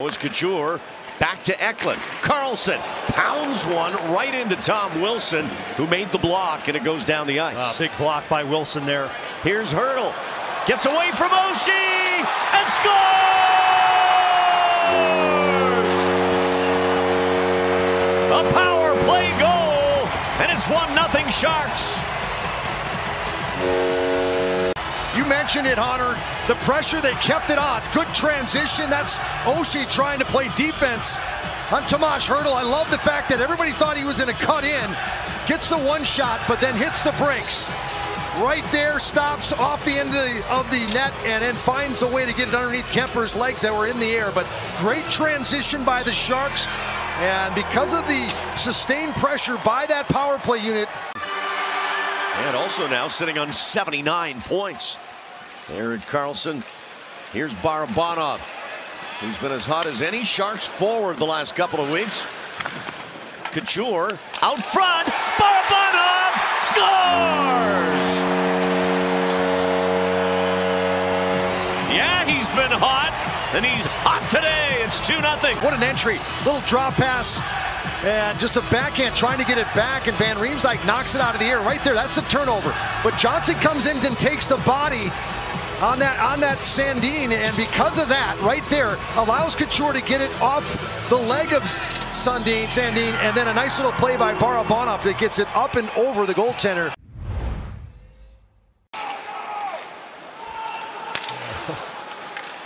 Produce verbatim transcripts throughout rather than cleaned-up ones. Was Couture, back to Eklund. Carlson pounds one right into Tom Wilson, who made the block, and it goes down the ice. Uh, big block by Wilson there. Here's Hurdle. Gets away from Oshie and scores! A power play goal, and it's one nothing Sharks. You mentioned it, Hunter. The pressure, they kept it on. Good transition. That's Oshie trying to play defense on Tomas Hertl. I love the fact that everybody thought he was going to cut in. Gets the one shot, but then hits the brakes. Right there, stops off the end of the, of the net, and then finds a way to get it underneath Kemper's legs that were in the air. But great transition by the Sharks. And because of the sustained pressure by that power play unit, and also now sitting on seventy-nine points. Erik Karlsson. Here's Barabanov. He's been as hot as any Sharks forward the last couple of weeks. Couture out front. Barabanov scores! Yeah, he's been hot, and he's hot today. It's two nothing. What an entry. Little drop pass. And just a backhand trying to get it back, and Van Riemsdyk knocks it out of the air right there. That's the turnover. But Johnson comes in and takes the body on that on that Sandin, and because of that, right there, allows Couture to get it off the leg of Sandin, Sandin, and then a nice little play by Barabanov that gets it up and over the goaltender.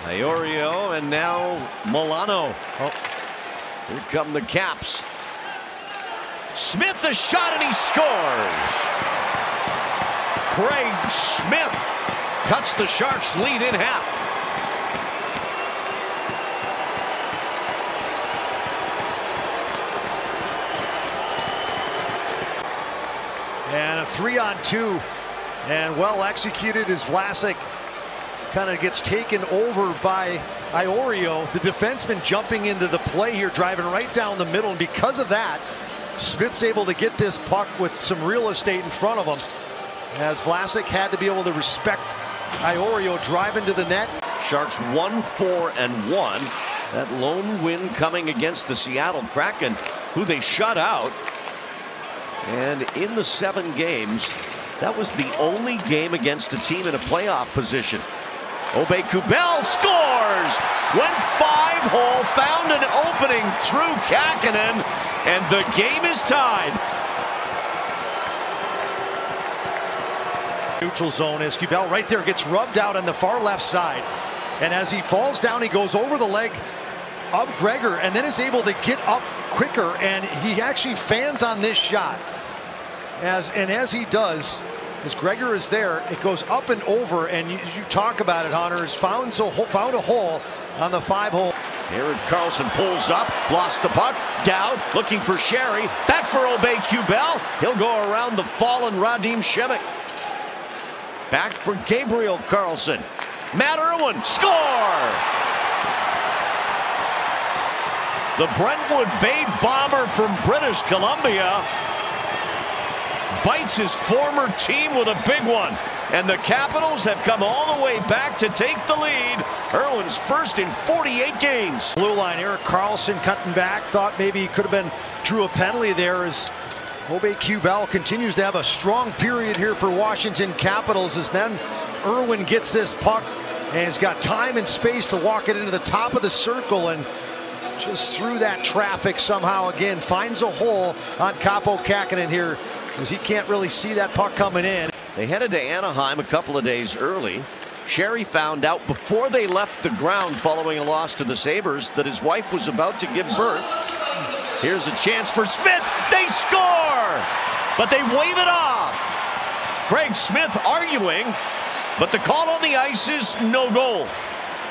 Iorio, and now Milano. Oh. Here come the Caps. Smith a shot, and he scores. Craig Smith cuts the Sharks' lead in half. And a three on two, and well executed is Vlasic. Kind of gets taken over by Iorio. The defenseman jumping into the play here, driving right down the middle, and because of that, Smith's able to get this puck with some real estate in front of him, as Vlasic had to be able to respect Iorio driving to the net. Sharks one four and one. That lone win coming against the Seattle Kraken, who they shut out. And in the seven games, that was the only game against a team in a playoff position. Aube-Kubel scores! Went five-hole, found an opening through Kähkönen, and the game is tied. Neutral zone is Kubel right there, gets rubbed out on the far left side. And as he falls down, he goes over the leg of Gregor, and then is able to get up quicker, and he actually fans on this shot. As And as he does, as Gregor is there, it goes up and over, and you, you talk about it, Hunter, has found, so, found a hole on the five-hole. Erik Karlsson pulls up, lost the puck, down, looking for Sherry, back for Aube-Kubel. He'll go around the fallen Radim Šimek. Back for Gabriel Carlson. Matt Irwin, score! The Brentwood Bay bomber from British Columbia bites his former team with a big one, and the Capitals have come all the way back to take the lead. Irwin's first in forty-eight games. Blue line, Erik Karlsson cutting back, thought maybe he could have been drew a penalty there, as Aube-Kubel continues to have a strong period here for Washington Capitals, as then Irwin gets this puck and has got time and space to walk it into the top of the circle, and just through that traffic somehow again finds a hole on Kapo Kähkönen here, because he can't really see that puck coming in. They headed to Anaheim a couple of days early. Sherry found out before they left the ground following a loss to the Sabres that his wife was about to give birth. Here's a chance for Smith. They score! But they wave it off. Craig Smith arguing, but the call on the ice is no goal.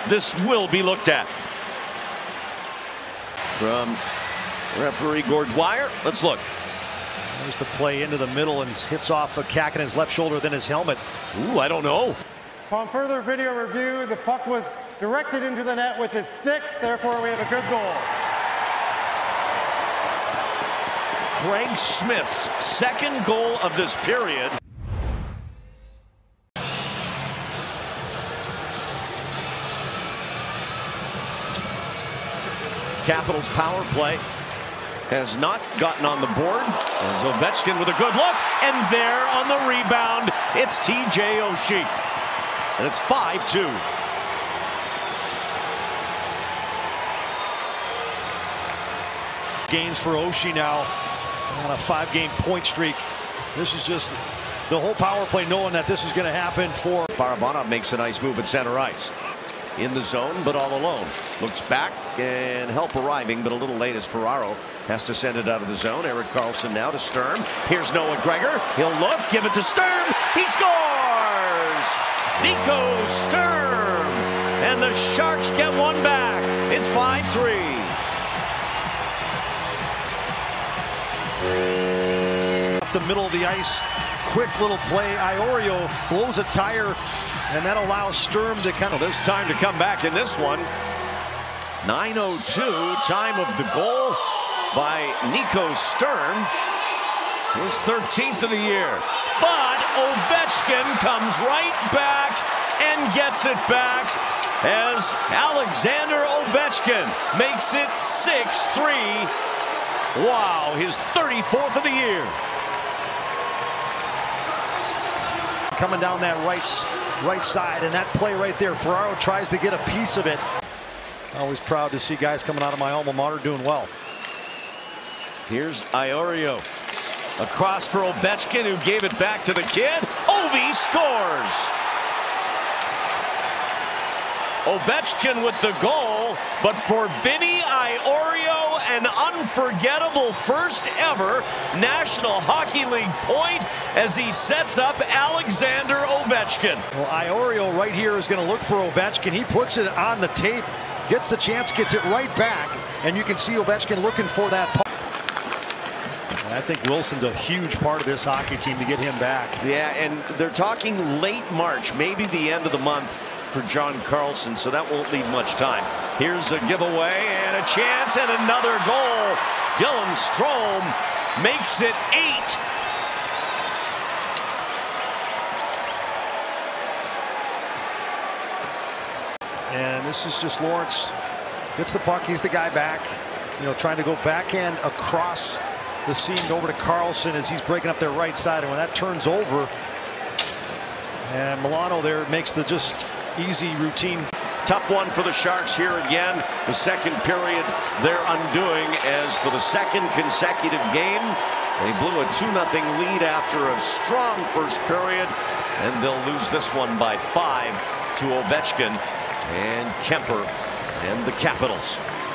This will be looked at. From referee Gordwire, let's look. There's the play into the middle, and hits off of Kähkönen's left shoulder, then his helmet. Ooh, I don't know. Upon further video review, the puck was directed into the net with his stick. Therefore, we have a good goal. Craig Smith's second goal of this period. Capitals power play has not gotten on the board. As Ovechkin with a good look, and there on the rebound, it's T J Oshie. And it's five two. Games for Oshie now on a five-game point streak. This is just the whole power play knowing that this is going to happen for... Barabanov makes a nice move at center ice. In the zone, but all alone. Looks back, and help arriving, but a little late as Ferraro has to send it out of the zone. Erik Karlsson now to Sturm. Here's Noah Gregor. He'll look, give it to Sturm. He scores! Nico Sturm! And the Sharks get one back. It's five three. The middle of the ice, quick little play. Iorio blows a tire, and that allows Sturm to kind of... Well, there's time to come back in this one. nine oh two, time of the goal by Nico Sturm. His thirteenth of the year. But Ovechkin comes right back and gets it back as Alexander Ovechkin makes it six three. Wow, his thirty-fourth of the year. Coming down that right, right side, and that play right there, Ferraro tries to get a piece of it. Always proud to see guys coming out of my alma mater doing well. Here's Iorio. Across for Ovechkin, who gave it back to the kid. Ovi scores! Ovechkin with the goal, but for Vinny Iorio, an unforgettable first ever National Hockey League point as he sets up Alexander Ovechkin. Well, Iorio right here is going to look for Ovechkin. He puts it on the tape, gets the chance, gets it right back, and you can see Ovechkin looking for that puck. And I think Wilson's a huge part of this hockey team to get him back. Yeah, and they're talking late March, maybe the end of the month, for John Carlson, so that won't leave much time. Here's a giveaway and a chance and another goal. Dylan Strome makes it eight. And this is just Lawrence gets the puck. He's the guy back, you know, trying to go backhand across the seam over to Carlson as he's breaking up their right side. And when that turns over, and Milano there makes the just easy routine. Tough one for the Sharks here again. The second period they're undoing, as for the second consecutive game they blew a two nothing lead after a strong first period, and they'll lose this one by five to Ovechkin and Kemper and the Capitals.